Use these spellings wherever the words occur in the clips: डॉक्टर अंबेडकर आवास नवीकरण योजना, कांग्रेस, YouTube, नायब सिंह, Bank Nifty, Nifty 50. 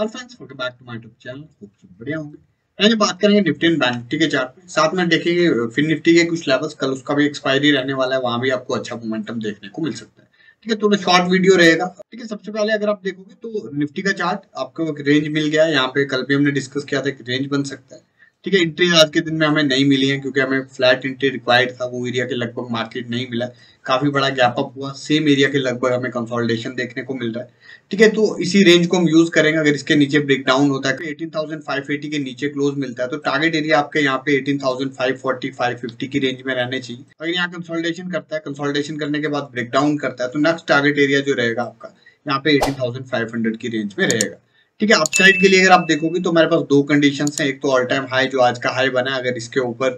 और friends welcome back to my YouTube channel. खूब बढ़िया होंगे। आज बात करेंगे निफ्टी एंड बैंक निफ्टी के चार्ट में, साथ में देखेंगे फिर निफ्टी के कुछ लेवल्स, कल उसका भी एक्सपायरी रहने वाला है, वहां भी आपको अच्छा मोमेंटम देखने को मिल सकता है। ठीक है, थोड़ा शॉर्ट वीडियो रहेगा। ठीक है, सबसे पहले अगर आप देखोगे तो निफ्टी का चार्ट आपको एक रेंज मिल गया है, यहाँ पे कल भी हमने डिस्कस किया था एक रेंज बन सकता है। ठीक है, एंट्री आज के दिन में हमें नहीं मिली है क्योंकि हमें फ्लैट एंट्री रिक्वायर्ड था, वो एरिया के लगभग मार्केट नहीं मिला, काफी बड़ा गैप अप हुआ, सेम एरिया के लगभग हमें कंसोलिडेशन देखने को मिल रहा है। ठीक है, तो इसी रेंज को हम यूज करेंगे। अगर इसके नीचे ब्रेकडाउन होता है तो 18,580 के नीचे क्लोज मिलता है तो टारगेट एरिया आपके यहाँ पे 18,540-550 की रेंज में रहने चाहिए। अगर यहाँ कंसोलिडेशन करता है, कंसोलिडेशन करने के बाद ब्रेकडाउन करता है तो नेक्स्ट टारगेट एरिया जो रहेगा आपका यहाँ पे 18,500 की रेंज में रहेगा। ठीक है, अपसाइड के लिए अगर आप देखोगे तो हमारे पास दो कंडीशंस हैं। एक तो ऑल टाइम हाई जो आज का हाई बना है, अगर इसके ऊपर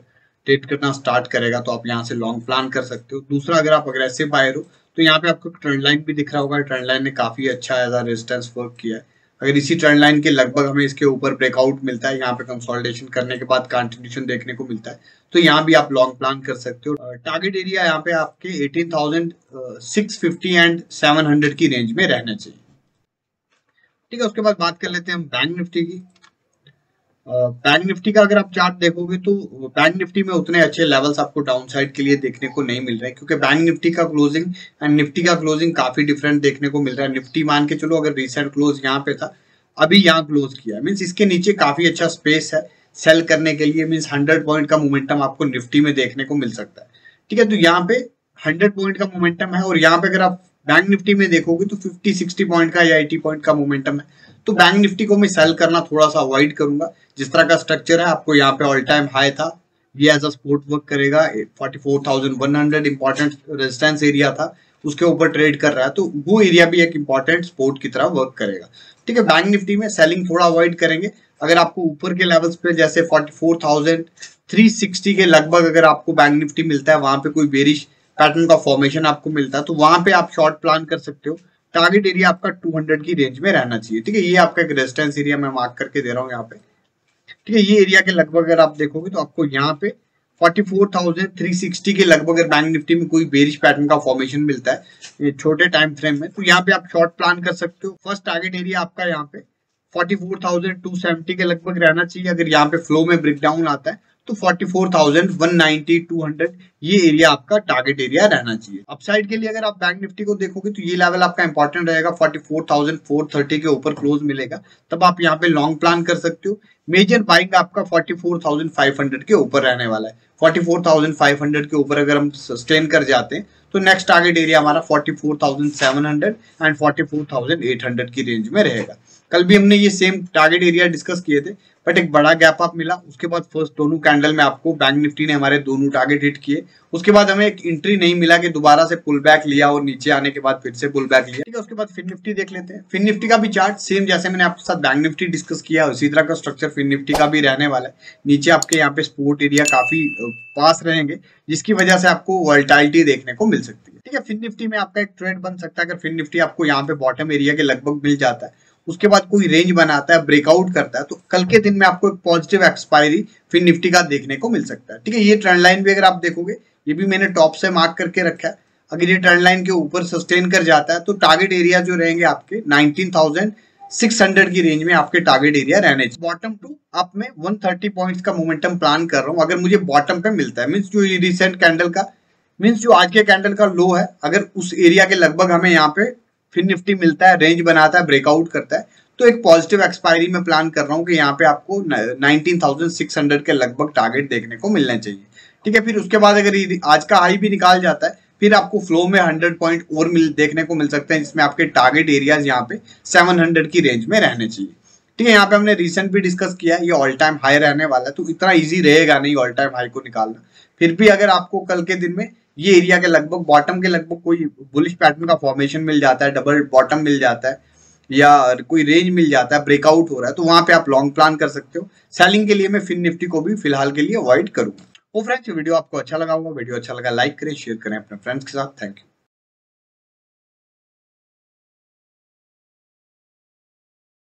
ट्रेड करना स्टार्ट करेगा तो आप यहाँ से लॉन्ग प्लान कर सकते हो। दूसरा, अगर आप अग्रेसिव बायर हो तो यहाँ पे आपको ट्रेंड लाइन भी दिख रहा होगा, ट्रेंड लाइन ने काफी अच्छा एज अ रेजिस्टेंस वर्क किया है। अगर इसी ट्रेंड लाइन के लगभग हमें इसके ऊपर ब्रेकआउट मिलता है, यहाँ पे कंसोलिडेशन करने के बाद कंटिन्यूएशन देखने को मिलता है तो यहाँ भी आप लॉन्ग प्लान कर सकते हो। टारगेट एरिया यहाँ पे आपके 18,650 and 700 की रेंज में रहना चाहिए। ठीक है, उसके बाद बात कर लेते हैं हम बैंक निफ्टी की। बैंक निफ्टी का अगर आप चार्ट देखोगे तो बैंक निफ्टी में उतने अच्छे लेवल्स आपको डाउनसाइड के लिए देखने को नहीं मिल रहे क्योंकि बैंक निफ्टी का क्लोजिंग एंड निफ्टी का क्लोजिंग काफी डिफरेंट देखने को मिल रहा है। निफ्टी मान के चलो अगर रिसेंट क्लोज यहाँ पे था, अभी यहाँ क्लोज किया, मीन्स इसके नीचे काफी अच्छा स्पेस है सेल करने के लिए, मीन्स 100 पॉइंट का मोमेंटम आपको निफ्टी में देखने को मिल सकता है। ठीक है, तो यहाँ पे 100 पॉइंट का मोमेंटम है और यहाँ पे अगर आप बैंक निफ्टी में देखोगे तो 50-60 पॉइंट का या 80 पॉइंट का मोमेंटम है। तो बैंक निफ्टी को मैं सेल करना थोड़ा सा अवॉइड करूंगा। जिस तरह का स्ट्रक्चर है, आपको यहाँ पे ऑल टाइम हाई था, ये एज अ सपोर्ट वर्क करेगा, 44,100 इंपॉर्टेंट रेजिस्टेंस एरिया था, उसके ऊपर ट्रेड कर रहा है तो वो एरिया भी एक इंपॉर्टेंट सपोर्ट की तरह वर्क करेगा। ठीक है, बैंक निफ्टी में सेलिंग थोड़ा अवॉइड करेंगे। अगर आपको ऊपर के लेवल्स पे जैसे 44,360 के लगभग अगर आपको बैंक निफ्टी मिलता है, वहां पे कोई बेरिश पैटर्न का फॉर्मेशन आपको मिलता है तो वहां पे आप शॉर्ट प्लान कर सकते हो। टारगेट एरिया आपका 200 की रेंज में रहना चाहिए। ठीक है, ये आपका एक रेजिस्टेंस एरिया मैं मार्क करके दे रहा हूँ यहाँ पे। ठीक है, ये एरिया के लगभग अगर आप देखोगे तो आपको यहाँ पे 44,360 के लगभग अगर बैंक निफ्टी में कोई बेरिश पैटर्न का फॉर्मेशन मिलता है छोटे टाइम फ्रेम में तो यहाँ पे आप शॉर्ट प्लान कर सकते हो। फर्स्ट टारगेट एरिया आपका यहाँ पे 44,270 के लगभग रहना चाहिए। अगर यहाँ पे फ्लो में ब्रेकडाउन आता है तो 44,190-200 ये एरिया आपका टारगेट एरिया रहना चाहिए। अपसाइड के लिए अगर आप बैंक निफ्टी को देखोगे तो ये लेवल आपका इंपॉर्टेंट रहेगा, 44,430 के ऊपर क्लोज मिलेगा तब आप यहाँ पे लॉन्ग प्लान कर सकते हो। मेजर बाइंग आपका 44,500 के ऊपर रहने वाला है। 44,500 के ऊपर अगर हम सस्टेन कर जाते हैं तो नेक्स्ट टारगेट एरिया हमारा 44,700 and 44,800 की रेंज में रहेगा। कल भी हमने ये सेम टारगेट एरिया डिस्कस किए थे बट एक बड़ा गैप अप मिला, उसके बाद फर्स्ट दोनों कैंडल में आपको बैंक निफ्टी ने हमारे दोनों टारगेट हिट किए, उसके बाद हमें एक एंट्री नहीं मिला कि दोबारा से पुल बैक लिया और नीचे आने के बाद फिर से पुल बैक लिया। ठीक है, उसके बाद फिर निफ्टी देख लेते हैं। फिर निफ्टी का भी चार्ट सेम जैसे मैंने आपके साथ बैंक निफ्टी डिस्कस किया उसी तरह का स्ट्रक्चर फिर निफ्टी का भी रहने वाला है। नीचे आपके यहाँ पे सपोर्ट एरिया काफी पास रहेंगे जिसकी वजह से आपको वॉल्टाइलिटी देखने को मिल सकती है। ठीक है, फिर निफ्टी में आपका एक ट्रेड बन सकता है। अगर फिर निफ्टी आपको यहाँ पे बॉटम एरिया के लगभग मिल जाता है, उसके बाद कोई रेंज बनाता है, ब्रेकआउट करता है तो कल के दिन में आपको एक पॉजिटिव एक्सपायरी फिर निफ्टी का देखने को मिल सकता है। ठीक है, ये ट्रेंड लाइन भी अगर आप देखोगे, ये भी मैंने टॉप से मार्क करके रखा है। अगर ये ट्रेंड लाइन के ऊपर सस्टेन कर जाता है तो टारगेट एरिया जो रहेंगे आपके 19,600 की रेंज में आपके टारगेट एरिया रहने चाहिए। बॉटम टू अप में 130 पॉइंट्स का मोमेंटम प्लान कर रहा हूँ। अगर मुझे बॉटम पे मिलता है, मीन्स जो रिसेंट कैंडल का, मीन्स जो आज के कैंडल का लो है, अगर उस एरिया के लगभग हमें यहाँ पे फिर निफ्टी मिलता है, रेंज बनाता है, ब्रेकआउट करता है तो एक पॉजिटिव एक्सपायरी में प्लान कर रहा हूँ कि यहाँ पे आपको 19,600 के लगभग टारगेट देखने को मिलना चाहिए। ठीक है, फिर उसके बाद अगर आज का हाई भी निकाल जाता है फिर आपको फ्लो में 100 पॉइंट और देखने को मिल सकते हैं जिसमें आपके टारगेट एरियाज यहाँ पे 700 की रेंज में रहने चाहिए। ठीक है, यहाँ पे हमने रिसेंट भी डिस्कस किया, ये ऑल टाइम हाई रहने वाला है तो इतना ईजी रहेगा नहीं ऑल टाइम हाई को निकालना। फिर भी अगर आपको कल के दिन में ये एरिया के लगभग बॉटम के लगभग कोई बुलिश पैटर्न का फॉर्मेशन मिल जाता है, डबल बॉटम मिल जाता है या कोई रेंज मिल जाता है, ब्रेकआउट हो रहा है तो वहां पे आप लॉन्ग प्लान कर सकते हो। सेलिंग के लिए मैं फिर निफ्टी को भी फिलहाल के लिए अवॉइड करूंगा। वो फ्रेंड्स, वीडियो आपको अच्छा लगा होगा। वीडियो अच्छा लगा लाइक करें, शेयर करें अपने फ्रेंड्स के साथ। Thank you.